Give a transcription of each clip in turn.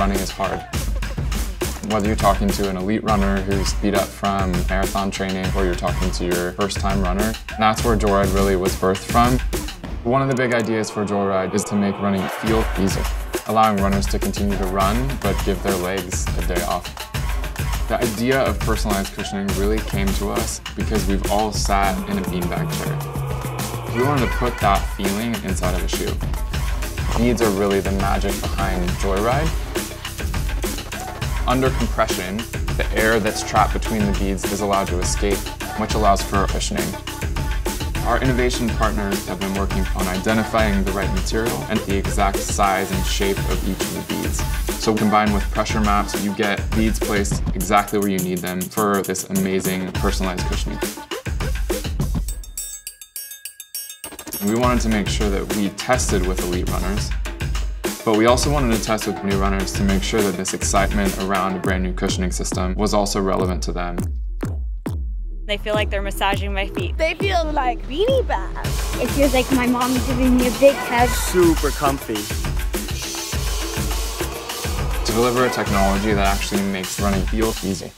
running is hard. Whether you're talking to an elite runner who's beat up from marathon training or you're talking to your first-time runner, that's where Joyride really was birthed from. One of the big ideas for Joyride is to make running feel easy, allowing runners to continue to run but give their legs a day off. The idea of personalized cushioning really came to us because we've all sat in a beanbag chair. We wanted to put that feeling inside of a shoe. Beads are really the magic behind Joyride. Under compression, the air that's trapped between the beads is allowed to escape, which allows for cushioning. Our innovation partners have been working on identifying the right material and the exact size and shape of each of the beads. So combined with pressure maps, you get beads placed exactly where you need them for this amazing personalized cushioning. We wanted to make sure that we tested with elite runners, but we also wanted to test with new runners to make sure that this excitement around a brand new cushioning system was also relevant to them. They feel like they're massaging my feet. They feel like beanie bags. It feels like my mom giving me a big hug. Super comfy. To deliver a technology that actually makes running feel easy.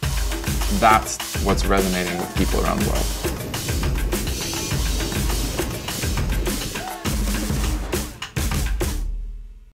That's what's resonating with people around the world.